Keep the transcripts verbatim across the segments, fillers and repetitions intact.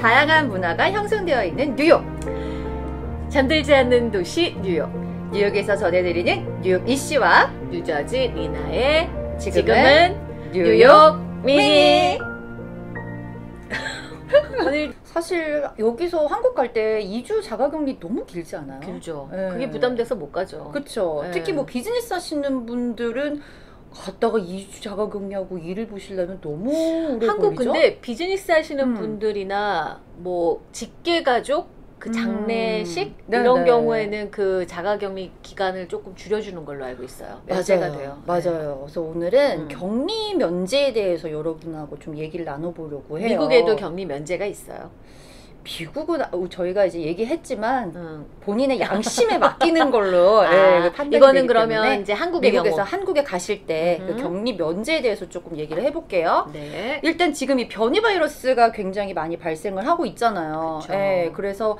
다양한 문화가 형성되어 있는 뉴욕. 잠들지 않는 도시 뉴욕. 뉴욕에서 전해드리는 뉴욕 이씨와 뉴저지 리나의 지금은, 지금은 뉴욕, 뉴욕 미니. 오늘 사실 여기서 한국 갈 때 이 주 자가격리 너무 길지 않아요? 길죠. 네. 그게 부담돼서 못 가죠. 그렇죠. 네. 특히 뭐 비즈니스 하시는 분들은 갔다가 이 주 자가격리하고 일을 보시려면 너무 오래 한국 걸리죠? 근데 비즈니스 하시는 음. 분들이나 뭐 직계가족 그 장례식 음. 이런 경우에는 그 자가격리 기간을 조금 줄여주는 걸로 알고 있어요. 면제가 돼요. 맞아요. 그래서 오늘은 음. 격리 면제에 대해서 여러분하고 좀 얘기를 나눠보려고 해요. 미국에도 격리 면제가 있어요. 미국은 저희가 이제 얘기했지만 음. 본인의 양심에 맡기는 걸로 아, 예, 판단이 이거는 되기 그러면 때문에 이제 한국의 미국에서 경우. 한국에 가실 때 음. 그 격리 면제에 대해서 조금 얘기를 해볼게요. 네. 일단 지금 이 변이 바이러스가 굉장히 많이 발생을 하고 있잖아요. 예, 그래서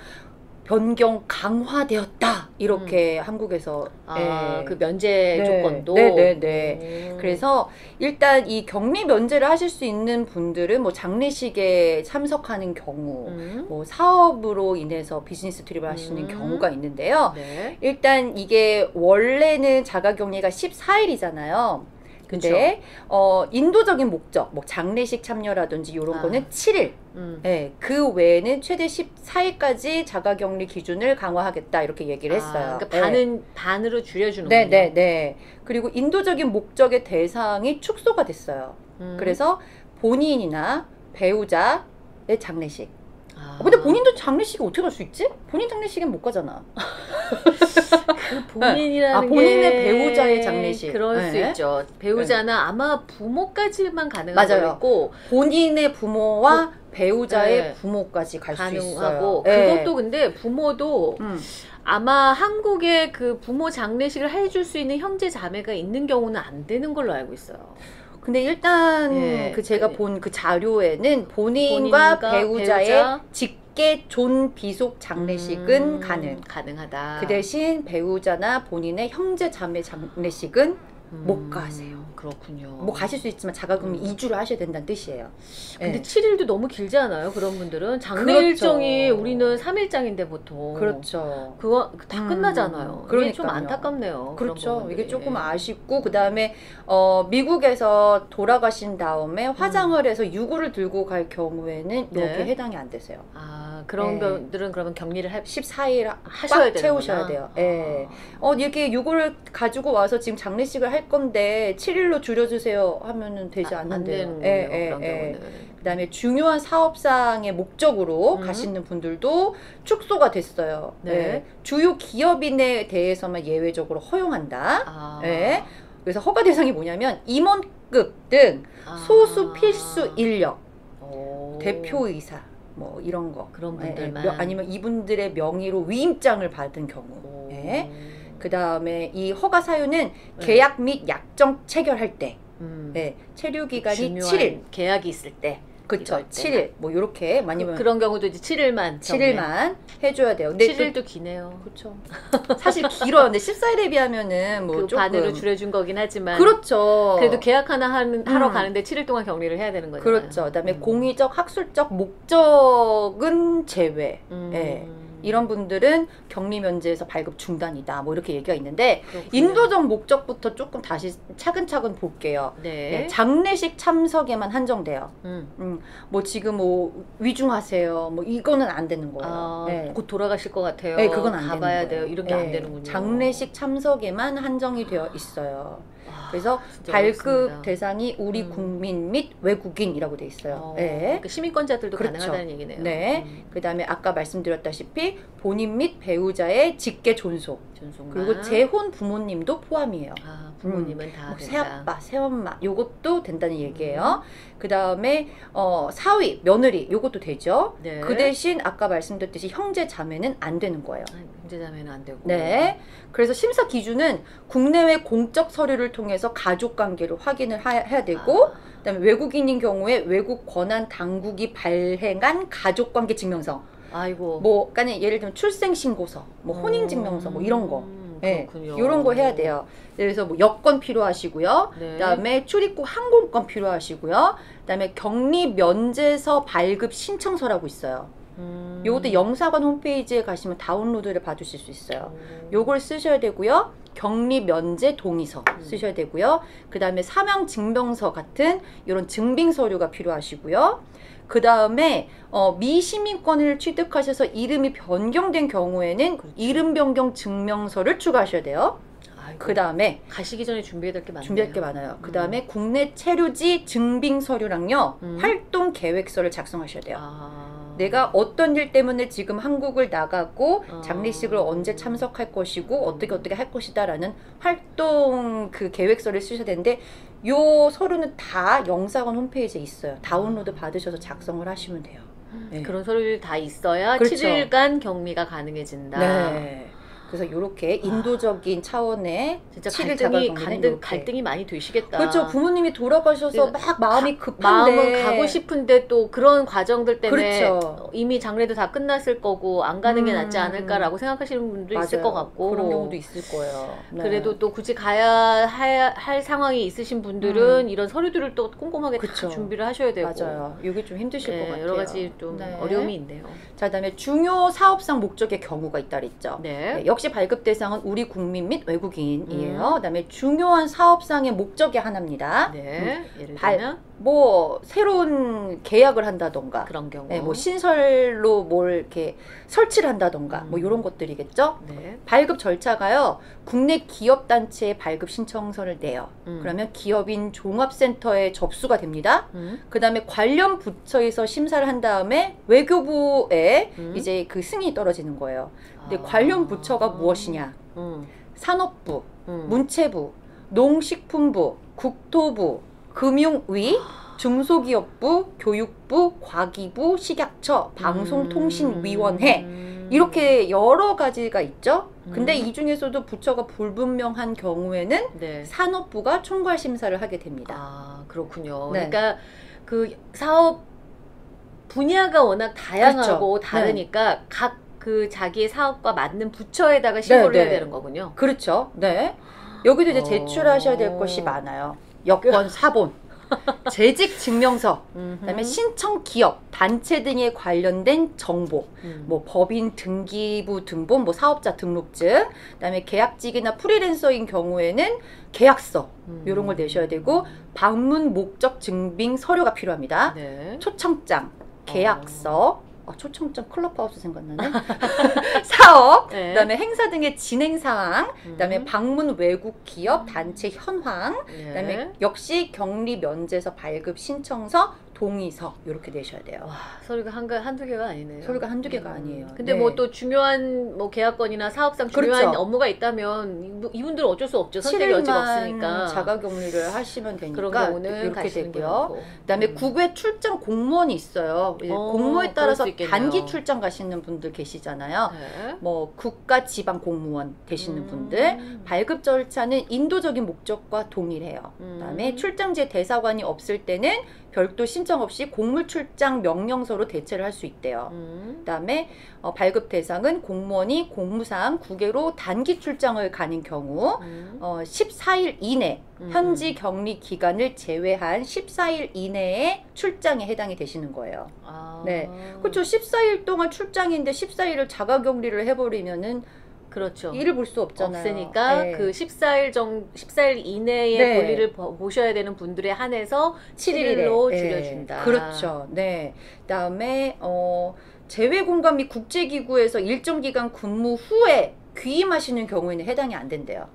변경 강화되었다 이렇게 음. 한국에서 아, 예. 그 면제 네. 조건도 네네네 네, 네. 그래서 일단 이 격리 면제를 하실 수 있는 분들은 뭐 장례식에 참석하는 경우 음. 뭐 사업으로 인해서 비즈니스 트립을 하시는 음. 경우가 있는데요. 네. 일단 이게 원래는 자가격리가 십사 일이잖아요 근데 어, 인도적인 목적, 뭐 장례식 참여라든지 이런 아. 거는 칠 일 음. 네, 그 외에는 최대 십사 일까지 자가격리 기준을 강화하겠다 이렇게 얘기를 했어요. 아, 그러니까 네. 반은, 반으로 줄여주는군요. 네네네. 그리고 인도적인 목적의 대상이 축소가 됐어요. 음. 그래서 본인이나 배우자의 장례식. 아. 근데 본인도 장례식에 어떻게 갈 수 있지? 본인 장례식엔 못 가잖아. 그 본인이라는 아, 게 본인의 배우자의 장례식 그럴 네. 수 있죠. 배우자나 네. 아마 부모까지만 가능한 거고 본인의 부모와 고, 배우자의 네. 부모까지 갈 수 있어요. 네. 그것도 근데 부모도 음. 아마 한국에 그 부모 장례식을 해줄 수 있는 형제 자매가 있는 경우는 안 되는 걸로 알고 있어요. 근데 일단 네. 그 제가 본 그 자료에는 본인과, 본인과 배우자의 배우자? 직계 존 비속 장례식은 음, 가능 가능하다. 그 대신 배우자나 본인의 형제 자매 장례식은 음, 못 가세요. 그렇군요. 뭐 가실 수 있지만 자가격리 음. 이 주를 하셔야 된다는 뜻이에요. 근데 네. 칠 일도 너무 길지 않아요? 그런 분들은 장례 그렇죠. 일정이 우리는 삼 일장인데 보통 그렇죠. 그거 다 음, 끝나잖아요. 그게 좀 안타깝네요. 그렇죠. 이게 조금 아쉽고 그 다음에 어, 미국에서 돌아가신 다음에 화장을 음. 해서 유골을 들고 갈 경우에는 네. 여기에 해당이 안 되세요. 아 그런 네. 분들은 그러면 격리를 할 십사 일 하셔야 되는구나. 채우셔야 돼요. 예. 아. 네. 어 이렇게 유골을 가지고 와서 지금 장례식을 할 건데 칠 일 로 줄여주세요 하면은 되지 아, 않는데요. 그 다음에 중요한 사업상의 목적으로 음. 가시는 분들도 축소가 됐어요. 네. 네. 주요 기업인에 대해서만 예외적으로 허용한다. 아. 네. 그래서 허가 대상이 뭐냐면 임원급 등 아. 소수 필수 인력, 오. 대표이사 뭐 이런 거 그런 분들만 네. 아니면 이분들의 명의로 위임장을 받은 경우. 네. 그 다음에 이 허가 사유는 계약 및 약정 체결할 때 음. 네, 체류 기간이 칠 일 계약이 있을 때 그렇죠. 칠 일 뭐 요렇게 많이 그, 그런 경우도 이제 칠 일만 정해. 칠 일만 해줘야 돼요. 근데 칠 일도 또, 기네요. 그렇죠. 사실 길어요. 근데 십사 일에 비하면은 뭐 그 조금 반으로 줄여준 거긴 하지만 그렇죠. 그래도 계약 하나 하는, 하러 음. 가는데 칠 일 동안 격리를 해야 되는 거잖아요. 그렇죠. 그다음에 음. 공의적, 학술적, 목적은 제외. 음. 네. 이런 분들은 격리 면제에서 발급 중단이다 뭐 이렇게 얘기가 있는데 그렇군요. 인도적 목적부터 조금 다시 차근차근 볼게요. 네. 네, 장례식 참석에만 한정돼요. 음. 음, 뭐 지금 뭐 위중하세요 뭐 이거는 안 되는 거예요. 아, 네. 곧 돌아가실 것 같아요. 네, 그건 안 가봐야 돼요. 이런 게 안 네, 되는군요. 장례식 참석에만 한정이 되어 있어요. 와, 그래서 발급 어렵습니다. 대상이 우리 음. 국민 및 외국인이라고 돼 있어요. 어, 네. 그러니까 시민권자들도 그렇죠. 가능하다는 얘기네요. 네. 음. 그 다음에 아까 말씀드렸다시피 본인 및 배우자의 직계 존속 존속만. 그리고 재혼 부모님도 포함이에요. 아, 부모님은 음. 다 새아빠, 새엄마 요것도 된다는 얘기예요. 음. 그 다음에 어, 사위, 며느리 요것도 되죠. 네. 그 대신 아까 말씀드렸듯이 형제 자매는 안 되는 거예요. 아, 형제 자매는 안 되고 네. 그래서 심사 기준은 국내외 공적 서류를 통해서 가족관계를 확인을 하, 해야 되고 아. 그 다음에 외국인인 경우에 외국 권한 당국이 발행한 가족관계 증명서 아이고. 뭐, 그러니까 예를 들면 출생신고서, 뭐 혼인증명서, 뭐 이런 거. 네, 이런 거 해야 돼요. 그래서 뭐 여권 필요하시고요. 네. 그다음에 출입국 항공권 필요하시고요. 그다음에 격리 면제서 발급 신청서라고 있어요. 음. 요것도 영사관 홈페이지에 가시면 다운로드를 받으실 수 있어요. 음. 요걸 쓰셔야 되고요. 격리 면제 동의서 음. 쓰셔야 되고요. 그다음에 사망 증명서 같은 이런 증빙 서류가 필요하시고요. 그 다음에 어, 미시민권을 취득하셔서 이름이 변경된 경우에는 그렇죠. 이름 변경 증명서를 추가하셔야 돼요. 그 다음에 가시기 전에 준비해야 될 게 많아요. 준비할 게 많아요. 그 다음에 음. 국내 체류지 증빙 서류랑요. 음. 활동 계획서를 작성하셔야 돼요. 아. 내가 어떤 일 때문에 지금 한국을 나가고 아. 장례식을 언제 참석할 것이고 어떻게 어떻게 할 것이다 라는 활동 그 계획서를 쓰셔야 되는데 요 서류는 다 영사관 홈페이지에 있어요. 다운로드 받으셔서 작성을 하시면 돼요. 네. 그런 서류들 다 있어야 그렇죠. 칠 일간 격리가 가능해진다. 네. 그래서 이렇게 인도적인 차원의 진짜 갈등이, 갈등, 갈등이 많이 되시겠다. 그렇죠. 부모님이 돌아가셔서 막 마음이 급한데 마음은 가고 싶은데 또 그런 과정들 때문에 그렇죠. 이미 장례도 다 끝났을 거고 안 가는 음. 게 낫지 않을까라고 생각하시는 분도 맞아요. 있을 것 같고 그런 경우도 있을 거예요. 네. 그래도 또 굳이 가야 할, 할 상황이 있으신 분들은 음. 이런 서류들을 또 꼼꼼하게 그렇죠. 다 준비를 하셔야 되고 맞아요. 이게 좀 힘드실 네, 것 같아요. 여러 가지 좀 네. 어려움이 있네요. 자, 그다음에 중요 사업상 목적의 경우가 있다 그랬죠. 네. 네, 역시 발급 대상은 우리 국민 및 외국인이에요. 음. 그다음에 중요한 사업상의 목적이 하나입니다. 네. 음. 예를 들면 뭐 새로운 계약을 한다던가 그런 경우. 네, 뭐 신설로 뭘 이렇게 설치를 한다던가 음. 뭐 이런 것들이겠죠. 네. 발급 절차가요. 국내 기업 단체에 발급 신청서를 내요. 음. 그러면 기업인 종합센터에 접수가 됩니다. 음. 그다음에 관련 부처에서 심사를 한 다음에 외교부에 음. 이제 그 승인이 떨어지는 거예요. 근데 아. 관련 부처가 무엇이냐? 음. 산업부, 음. 문체부, 농식품부, 국토부, 금융위, 중소기업부, 교육부, 과기부, 식약처, 방송통신위원회 음. 이렇게 여러 가지가 있죠. 근데 음. 이 중에서도 부처가 불분명한 경우에는 네. 산업부가 총괄 심사를 하게 됩니다. 아, 그렇군요. 네. 그러니까 그 사업 분야가 워낙 다양하고 그렇죠. 다르니까 네. 각 그 자기의 사업과 맞는 부처에다가 신고를 네, 네. 해야 되는 거군요. 그렇죠. 네. 여기도 이제 제출하셔야 될 것이 많아요. 여권 사본, 재직 증명서, 그다음에 신청 기업, 단체 등에 관련된 정보, 음. 뭐 법인 등기부 등본, 뭐 사업자 등록증, 그다음에 계약직이나 프리랜서인 경우에는 계약서 음. 이런 걸 내셔야 되고 방문 목적 증빙 서류가 필요합니다. 네. 초청장, 계약서. 어. 아, 초청장 클럽하우스 생각나네. 사업, 네. 그다음에 행사 등의 진행 사항, 음. 그다음에 방문 외국 기업 단체 현황, 네. 그다음에 역시 격리 면제서 발급 신청서, 동의서 이렇게 내셔야 돼요. 와, 서류가 한, 한두 개가 아니네요. 서류가 한두 개가 음. 아니에요. 근데 네. 뭐 또 중요한 뭐 계약권이나 사업상 중요한 그렇죠. 업무가 있다면 이분들은 어쩔 수 없죠. 선택이 여지가 없으니까. 자가격리를 하시면 되니까 이렇게 되고요. 그다음에 음. 국외 출장 공무원이 있어요. 어, 공무에 따라서 단기 출장 가시는 분들 계시잖아요. 네. 뭐 국가 지방 공무원 되시는 음. 분들 발급 절차는 인도적인 목적과 동일해요. 음. 그다음에 출장지에 대사관이 없을 때는 별도 신청 없이 공무출장 명령서로 대체를 할 수 있대요. 음. 그다음에 어, 발급 대상은 공무원이 공무상 국외로 단기 출장을 가는 경우 음. 어, 십사 일 이내 음. 현지 격리 기간을 제외한 십사 일 이내에 출장에 해당이 되시는 거예요. 아. 네, 그렇죠. 십사 일 동안 출장인데 십사 일을 자가격리를 해버리면은 그렇죠. 일을 볼 수 없잖아요. 없으니까 네. 그 십사 일 정 십사 일 이내에 네. 볼일을 보셔야 되는 분들에 한해서 칠 일로 네. 줄여준다. 그렇죠. 네. 그다음에 어 제외 공간 및 국제기구에서 일정 기간 근무 후에 귀임하시는 경우에는 해당이 안 된대요.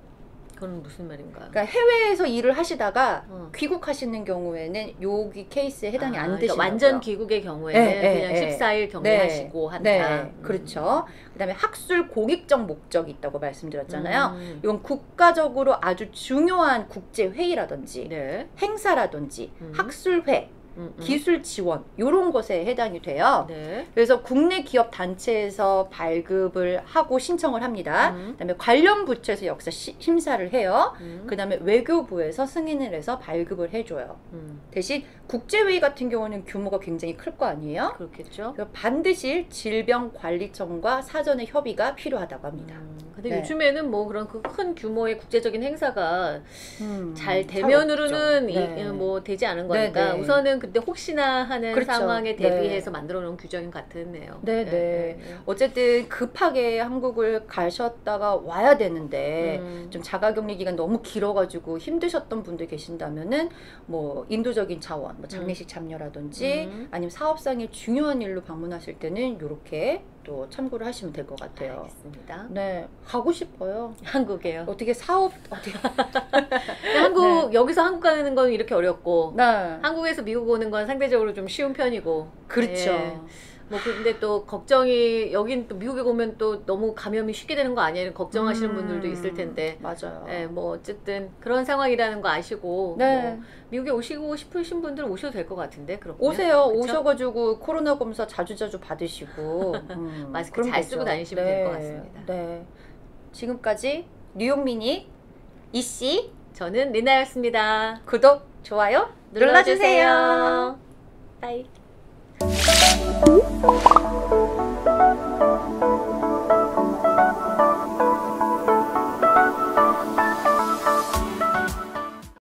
그건 무슨 말인가요? 그러니까 해외에서 일을 하시다가 어. 귀국하시는 경우에는 여기 케이스에 해당이 아, 안 되시는 거예요. 그러니까 완전 귀국의 경우에는 네, 그냥 네, 십사 일 격리하시고 네, 한다. 네, 음. 그렇죠. 그다음에 학술 공익적 목적이 있다고 말씀드렸잖아요. 음. 이건 국가적으로 아주 중요한 국제회의라든지 네. 행사라든지 음. 학술회, 음, 음. 기술 지원 이런 것에 해당이 돼요. 네. 그래서 국내 기업 단체에서 발급을 하고 신청을 합니다. 음. 그다음에 관련 부처에서 역시 시, 심사를 해요. 음. 그다음에 외교부에서 승인을 해서 발급을 해줘요. 음. 대신 국제회의 같은 경우는 규모가 굉장히 클 거 아니에요? 그렇겠죠. 반드시 질병관리청과 사전의 협의가 필요하다고 합니다. 음. 근데 네. 요즘에는 뭐 그런 그 큰 규모의 국제적인 행사가 음, 잘 대면으로는 네. 이, 뭐 되지 않은 거니까 네네. 우선은 근데 혹시나 하는 그렇죠. 상황에 대비해서 네. 만들어 놓은 규정인 같네요. 네네. 네. 네. 어쨌든 급하게 한국을 가셨다가 와야 되는데 음. 좀 자가격리 기간 너무 길어가지고 힘드셨던 분들 계신다면은 뭐 인도적인 자원, 뭐 장례식 참여라든지 음. 아니면 사업상의 중요한 일로 방문하실 때는 이렇게 또 참고를 하시면 될 것 같아요. 알겠습니다. 네, 가고 싶어요. 한국에요. 어떻게 사업 어떻게 한국 네. 여기서 한국 가는 건 이렇게 어렵고 네. 한국에서 미국 오는 건 상대적으로 좀 쉬운 편이고 그렇죠. 네. 뭐 근데 또 걱정이 여긴 또 미국에 오면 또 너무 감염이 쉽게 되는 거 아니에요? 걱정하시는 음, 분들도 있을 텐데 맞아요. 네, 뭐 어쨌든 그런 상황이라는 거 아시고 네. 뭐 미국에 오시고 싶으신 분들은 오셔도 될 것 같은데 그럼 오세요. 그쵸? 오셔가지고 코로나 검사 자주자주 받으시고 음, 마스크 잘 거죠. 쓰고 다니시면 네. 될 것 같습니다. 네, 지금까지 뉴욕미닛 이씨 저는 리나였습니다. 구독, 좋아요 눌러주세요. 눌러주세요. 빠이. Thank you.